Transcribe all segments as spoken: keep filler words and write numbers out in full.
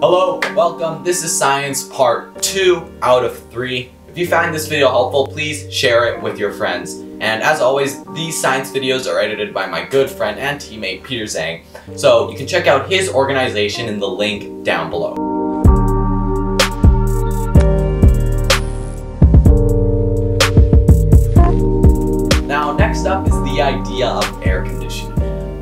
Hello, welcome. This is science part two out of three. If you find this video helpful, please share it with your friends. And as always, these science videos are edited by my good friend and teammate, Peter Zhang. So you can check out his organization in the link down below. Now, next up is the idea of air conditioning.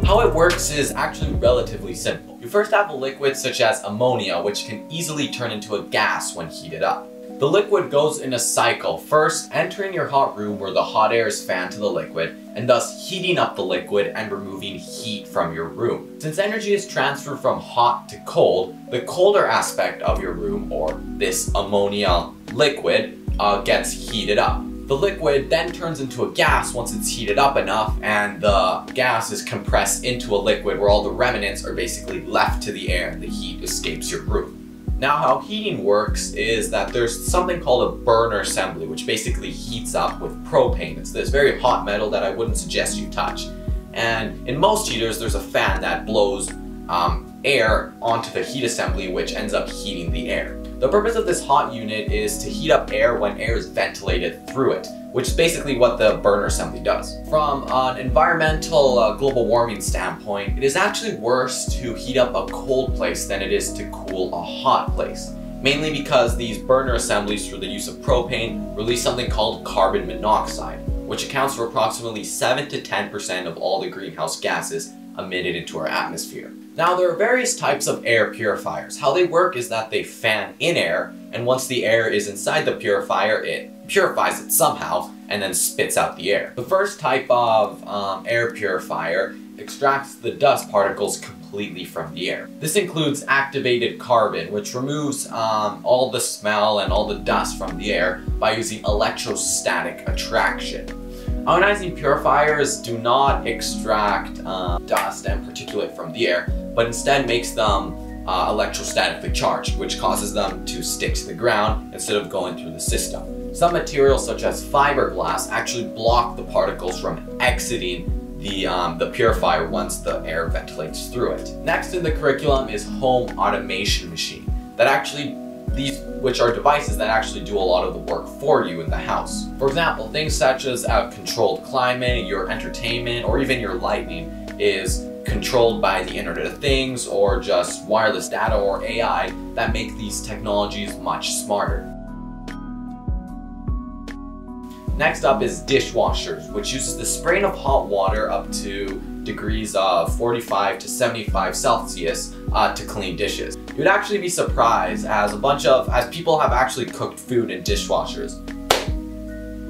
How it works is actually relatively simple. You first have a liquid such as ammonia, which can easily turn into a gas when heated up. The liquid goes in a cycle, first entering your hot room where the hot air is fanned to the liquid, and thus heating up the liquid and removing heat from your room. Since energy is transferred from hot to cold, the colder aspect of your room, or this ammonia liquid, uh, gets heated up. The liquid then turns into a gas once it's heated up enough, and the gas is compressed into a liquid where all the remnants are basically left to the air and the heat escapes your room. Now, how heating works is that there's something called a burner assembly, which basically heats up with propane. It's this very hot metal that I wouldn't suggest you touch. And in most heaters, there's a fan that blows um, air onto the heat assembly, which ends up heating the air. The purpose of this hot unit is to heat up air when air is ventilated through it, which is basically what the burner assembly does. From an environmental uh, global warming standpoint, it is actually worse to heat up a cold place than it is to cool a hot place, mainly because these burner assemblies, through the use of propane, release something called carbon monoxide, which accounts for approximately seven to ten percent of all the greenhouse gases emitted into our atmosphere. Now, there are various types of air purifiers. How they work is that they fan in air, and once the air is inside the purifier, it purifies it somehow and then spits out the air. The first type of um, air purifier extracts the dust particles completely from the air. This includes activated carbon, which removes um, all the smell and all the dust from the air by using electrostatic attraction. Ionizing purifiers do not extract um, dust and particulate from the air, but instead makes them uh, electrostatically charged, which causes them to stick to the ground instead of going through the system. Some materials such as fiberglass actually block the particles from exiting the, um, the purifier once the air ventilates through it. Next in the curriculum is home automation machine. That actually, these which are devices that actually do a lot of the work for you in the house. For example, things such as a controlled climate, your entertainment, or even your lighting is controlled by the Internet of Things or just wireless data or A I that make these technologies much smarter. Next up is dishwashers, which uses the spraying of hot water up to degrees of forty-five to seventy-five Celsius uh, to clean dishes. You'd actually be surprised as a bunch of, as people have actually cooked food in dishwashers.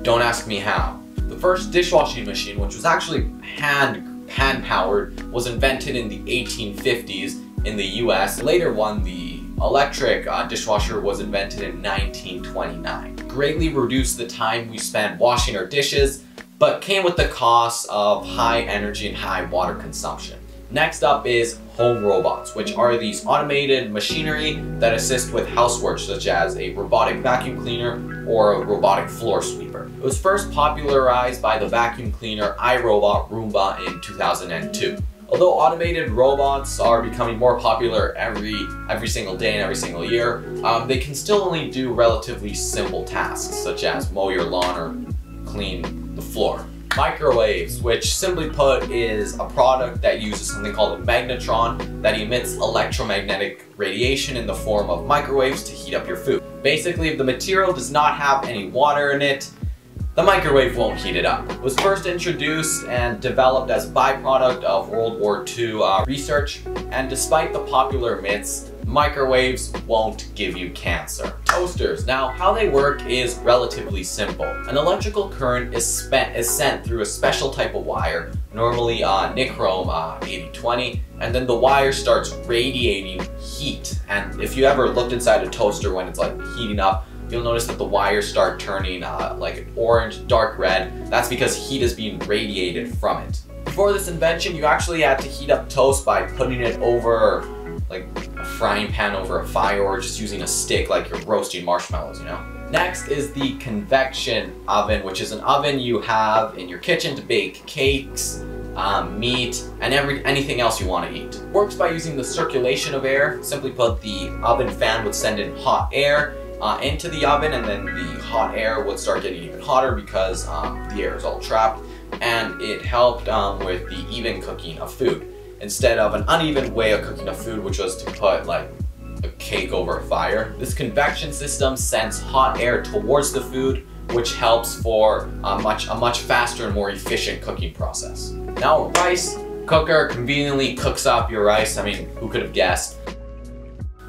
Don't ask me how. The first dishwashing machine, which was actually hand, hand powered, was invented in the eighteen fifties in the U S. Later one, the electric uh, dishwasher was invented in nineteen twenty-nine. Greatly reduced the time we spent washing our dishes, but came with the cost of high energy and high water consumption. Next up is home robots, which are these automated machinery that assist with housework, such as a robotic vacuum cleaner or a robotic floor sweeper. It was first popularized by the vacuum cleaner iRobot Roomba in two thousand two. Although automated robots are becoming more popular every, every single day and every single year, um, they can still only do relatively simple tasks, such as mow your lawn or clean the floor. Microwaves, which simply put is a product that uses something called a magnetron that emits electromagnetic radiation in the form of microwaves to heat up your food. Basically, if the material does not have any water in it, the microwave won't heat it up. It was first introduced and developed as a byproduct of World War Two uh, research, and despite the popular myths, microwaves won't give you cancer. Toasters. Now, how they work is relatively simple. An electrical current is, spent, is sent through a special type of wire, normally uh, nichrome uh, eighty twenty, and then the wire starts radiating heat. And if you ever looked inside a toaster when it's like heating up, you'll notice that the wires start turning uh, like an orange, dark red. That's because heat is being radiated from it. Before this invention, you actually had to heat up toast by putting it over like a frying pan over a fire, or just using a stick like you're roasting marshmallows, you know? Next is the convection oven, which is an oven you have in your kitchen to bake cakes, um, meat, and every anything else you want to eat. Works by using the circulation of air. Simply put, the oven fan would send in hot air uh, into the oven, and then the hot air would start getting even hotter because um, the air is all trapped, and it helped um, with the even cooking of food, instead of an uneven way of cooking of food, which was to put like a cake over a fire. This convection system sends hot air towards the food, which helps for a much, a much faster and more efficient cooking process. Now a rice cooker conveniently cooks up your rice. I mean, who could have guessed?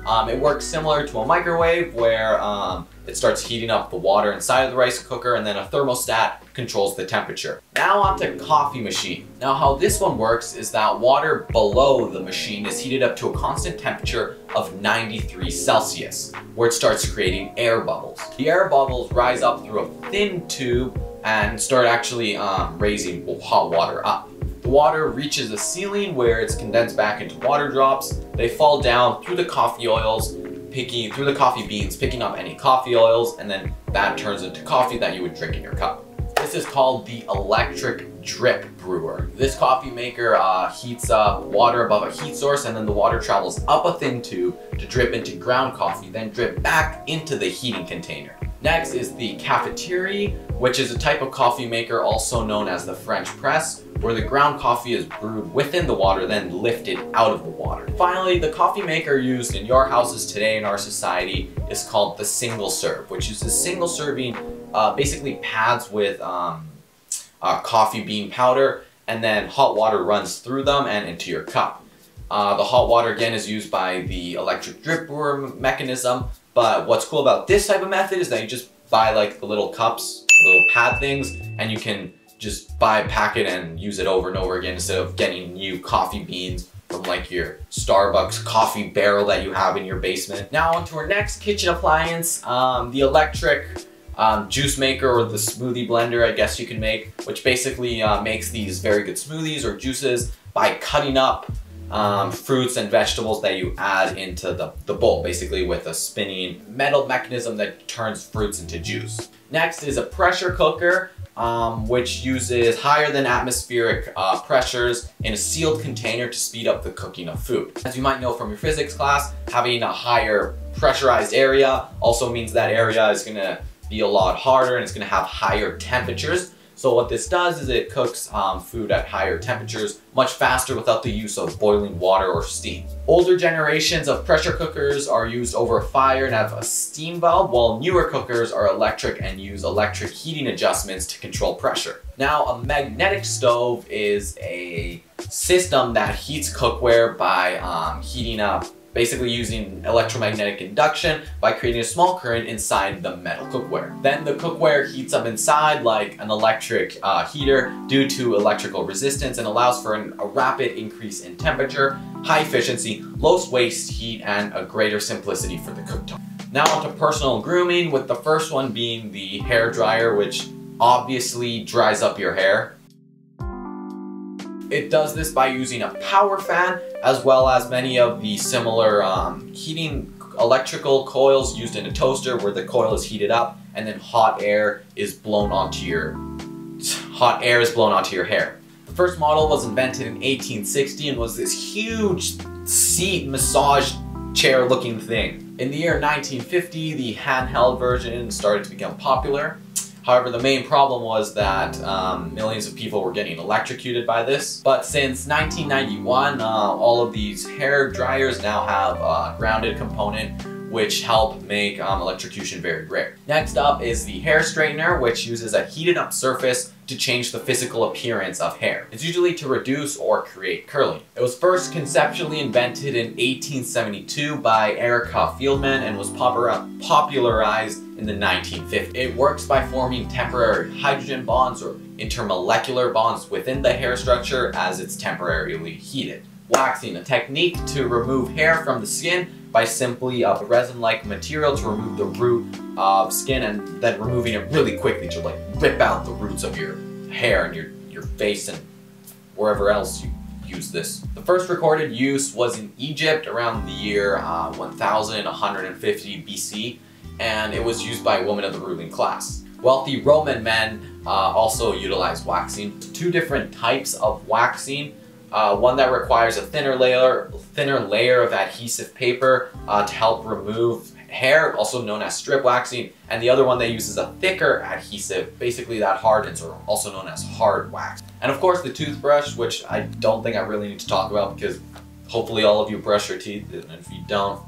Um, it works similar to a microwave where um, it starts heating up the water inside of the rice cooker, and then a thermostat controls the temperature. Now on to coffee machine. Now how this one works is that water below the machine is heated up to a constant temperature of ninety-three Celsius, where it starts creating air bubbles. The air bubbles rise up through a thin tube and start actually um, raising hot water up. The water reaches a ceiling where it's condensed back into water drops. They fall down through the coffee oils, picking through the coffee beans, picking up any coffee oils, and then that turns into coffee that you would drink in your cup. This is called the electric drip brewer. This coffee maker uh, heats up water above a heat source, and then the water travels up a thin tube to drip into ground coffee, then drip back into the heating container. Next is the cafetiere, which is a type of coffee maker also known as the French press, where the ground coffee is brewed within the water, then lifted out of the water. Finally, the coffee maker used in your houses today in our society is called the single serve, which uses single serving uh, basically pads with um, uh, coffee bean powder, and then hot water runs through them and into your cup. Uh, the hot water again is used by the electric drip brewer mechanism. But what's cool about this type of method is that you just buy like the little cups, little pad things, and you can just buy a packet and use it over and over again instead of getting new coffee beans from like your Starbucks coffee barrel that you have in your basement. Now onto our next kitchen appliance, um, the electric um, juice maker, or the smoothie blender, I guess you can make, which basically uh, makes these very good smoothies or juices by cutting up Um, fruits and vegetables that you add into the, the bowl, basically with a spinning metal mechanism that turns fruits into juice. Next is a pressure cooker, um, which uses higher than atmospheric uh, pressures in a sealed container to speed up the cooking of food. As you might know from your physics class, having a higher pressurized area also means that area is going to be a lot harder, and it's going to have higher temperatures. So what this does is it cooks um, food at higher temperatures much faster without the use of boiling water or steam. Older generations of pressure cookers are used over a fire and have a steam valve, while newer cookers are electric and use electric heating adjustments to control pressure. Now, a magnetic stove is a system that heats cookware by um, heating up, basically using electromagnetic induction by creating a small current inside the metal cookware. Then the cookware heats up inside like an electric uh, heater due to electrical resistance, and allows for an, a rapid increase in temperature, high efficiency, low waste heat, and a greater simplicity for the cooktop. Now onto personal grooming, with the first one being the hair dryer, which obviously dries up your hair. It does this by using a power fan, as well as many of the similar um, heating electrical coils used in a toaster, where the coil is heated up and then hot air is blown onto your hot air is blown onto your hair. The first model was invented in eighteen sixty and was this huge seat massage chair looking thing. In the year nineteen fifty, the handheld version started to become popular. However, the main problem was that um, millions of people were getting electrocuted by this. But since nineteen ninety-one, uh, all of these hair dryers now have a grounded component, which help make um, electrocution very rare. Next up is the hair straightener, which uses a heated up surface to change the physical appearance of hair. It's usually to reduce or create curling. It was first conceptually invented in eighteen seventy-two by Erica Fieldman and was popularized in the nineteen fifties. It works by forming temporary hydrogen bonds or intermolecular bonds within the hair structure as it's temporarily heated. Waxing, a technique to remove hair from the skin by simply a resin-like material to remove the root of skin, and then removing it really quickly to like rip out the roots of your hair and your, your face and wherever else you use this. The first recorded use was in Egypt around the year uh, eleven fifty B C, and it was used by women of the ruling class. Wealthy Roman men uh, also utilize waxing. Two different types of waxing. Uh, one that requires a thinner layer, thinner layer of adhesive paper uh, to help remove hair, also known as strip waxing, and the other one that uses a thicker adhesive, basically that hardens, or also known as hard wax. And of course the toothbrush, which I don't think I really need to talk about because hopefully all of you brush your teeth, and if you don't,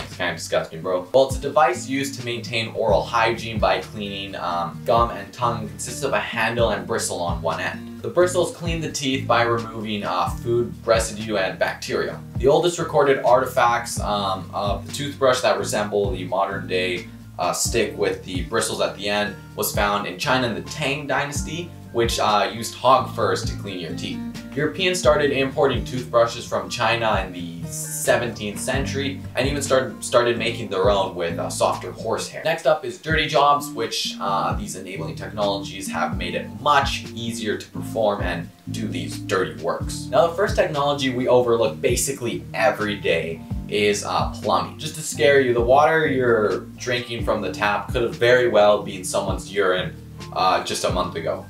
it's kind of disgusting, bro. Well, it's a device used to maintain oral hygiene by cleaning um, gum and tongue, and consists of a handle and bristle on one end. The bristles clean the teeth by removing uh, food, residue, and bacteria. The oldest recorded artifacts um, of the toothbrush that resemble the modern day uh, stick with the bristles at the end was found in China in the Tang Dynasty, which uh, used hog furs to clean your teeth. Europeans started importing toothbrushes from China in the seventeenth century, and even started, started making their own with uh, softer horsehair. Next up is dirty jobs, which uh, these enabling technologies have made it much easier to perform and do these dirty works. Now, the first technology we overlook basically every day is uh, plumbing. Just to scare you, the water you're drinking from the tap could have very well been someone's urine uh, just a month ago.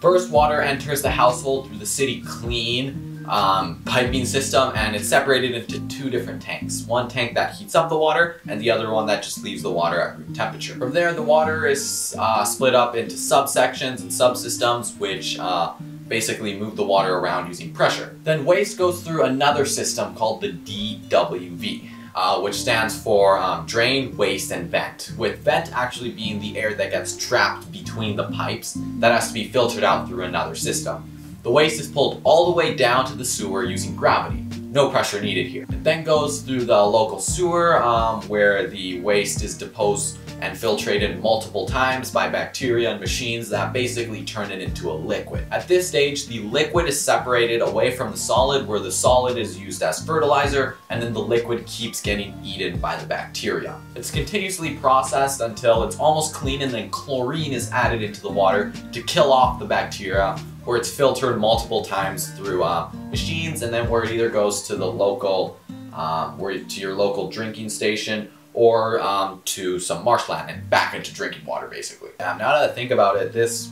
First, water enters the household through the city clean um, piping system, and it's separated into two different tanks. One tank that heats up the water, and the other one that just leaves the water at room temperature. From there, the water is uh, split up into subsections and subsystems, which uh, basically move the water around using pressure. Then waste goes through another system called the D W V. Uh, which stands for um, drain, waste, and vent, with vent actually being the air that gets trapped between the pipes that has to be filtered out through another system. The waste is pulled all the way down to the sewer using gravity. No pressure needed here. It then goes through the local sewer um, where the waste is deposed and filtrated multiple times by bacteria and machines that basically turn it into a liquid. At this stage, the liquid is separated away from the solid, where the solid is used as fertilizer, and then the liquid keeps getting eaten by the bacteria. It's continuously processed until it's almost clean, and then chlorine is added into the water to kill off the bacteria, where it's filtered multiple times through uh, machines, and then where it either goes to the local, um, where to your local drinking station, or um, to some marshland and back into drinking water, basically. Now that I think about it, this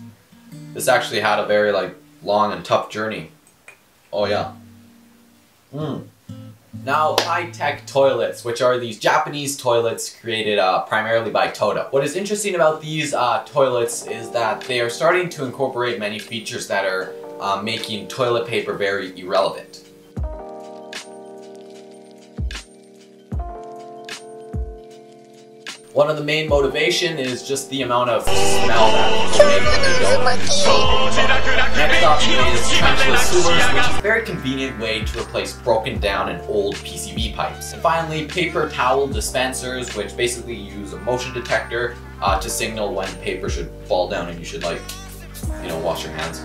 this actually had a very like long and tough journey. Oh yeah. Mm. Now, high-tech toilets, which are these Japanese toilets created uh, primarily by TOTO. What is interesting about these uh, toilets is that they are starting to incorporate many features that are uh, making toilet paper very irrelevant. One of the main motivation is just the amount of smell that people make when they go into the toilet. Next up is trenchless sewers, which is a very convenient way to replace broken down and old P C B pipes. And finally, paper towel dispensers, which basically use a motion detector uh, to signal when paper should fall down and you should, like, you know, wash your hands.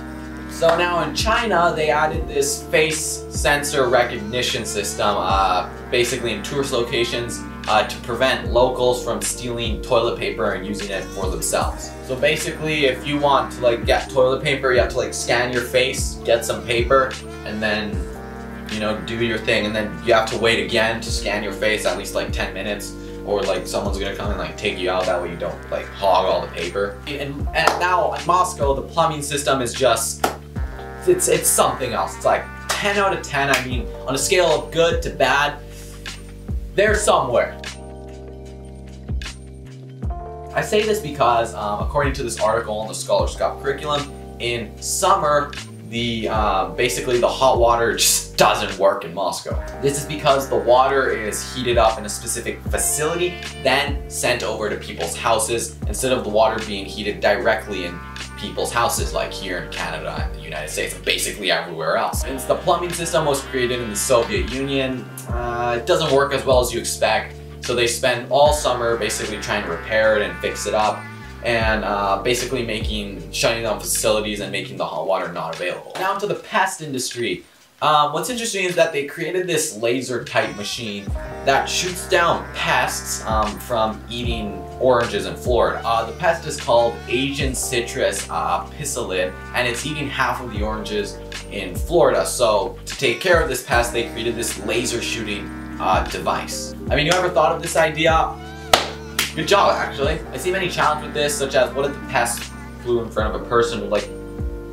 So now in China, they added this face sensor recognition system, uh, basically in tourist locations, uh, to prevent locals from stealing toilet paper and using it for themselves. So basically, if you want to like get toilet paper, you have to like scan your face, get some paper, and then, you know, do your thing. And then you have to wait again to scan your face, at least like ten minutes. Or like someone's gonna come and like take you out, that way you don't like hog all the paper. And, and now in Moscow, the plumbing system is just, it's it's something else. It's like ten out of ten, I mean, on a scale of good to bad, they're somewhere. I say this because um, according to this article on the Scholars Cup curriculum, in summer, the uh, basically the hot water just doesn't work in Moscow. This is because the water is heated up in a specific facility, then sent over to people's houses, instead of the water being heated directly in people's houses like here in Canada and the United States and basically everywhere else. Since the plumbing system was created in the Soviet Union, uh, it doesn't work as well as you expect, so they spend all summer basically trying to repair it and fix it up, and uh, basically making, shutting down facilities and making the hot water not available. Now to the pest industry. Um, what's interesting is that they created this laser type machine that shoots down pests um, from eating oranges in Florida. Uh, the pest is called Asian citrus uh, psyllid, and it's eating half of the oranges in Florida. So to take care of this pest, they created this laser shooting uh, device. I mean, you ever thought of this idea? Good job, actually. I see many challenges with this, such as what if the pest flew in front of a person? Would like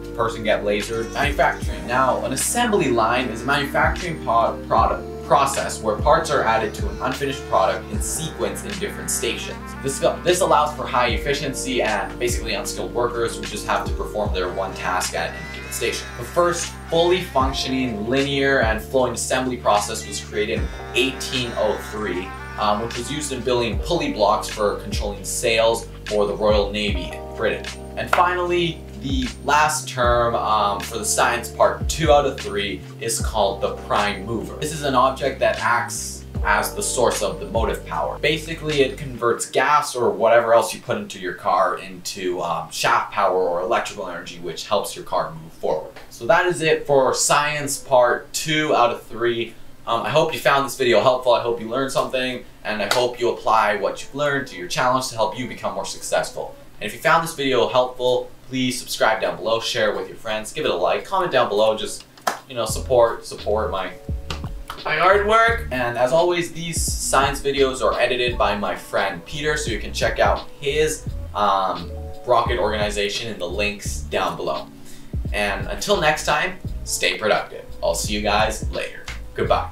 the person get lasered? Manufacturing. Now, an assembly line is a manufacturing pod product. process where parts are added to an unfinished product in sequence in different stations. This, this allows for high efficiency and basically unskilled workers who just have to perform their one task at any given station. The first fully functioning linear and flowing assembly process was created in eighteen oh three, um, which was used in building pulley blocks for controlling sails for the Royal Navy in Britain. And finally, the last term um, for the science part two out of three is called the prime mover. This is an object that acts as the source of the motive power. Basically, it converts gas or whatever else you put into your car into um, shaft power or electrical energy, which helps your car move forward. So that is it for science part two out of three. Um, I hope you found this video helpful. I hope you learned something, and I hope you apply what you've learned to your challenge to help you become more successful. And if you found this video helpful, please subscribe down below, share it with your friends, give it a like, comment down below, just, you know, support, support my, my hard work. And as always, these science videos are edited by my friend Peter, so you can check out his um, rocket organization in the links down below. And until next time, stay productive. I'll see you guys later. Goodbye.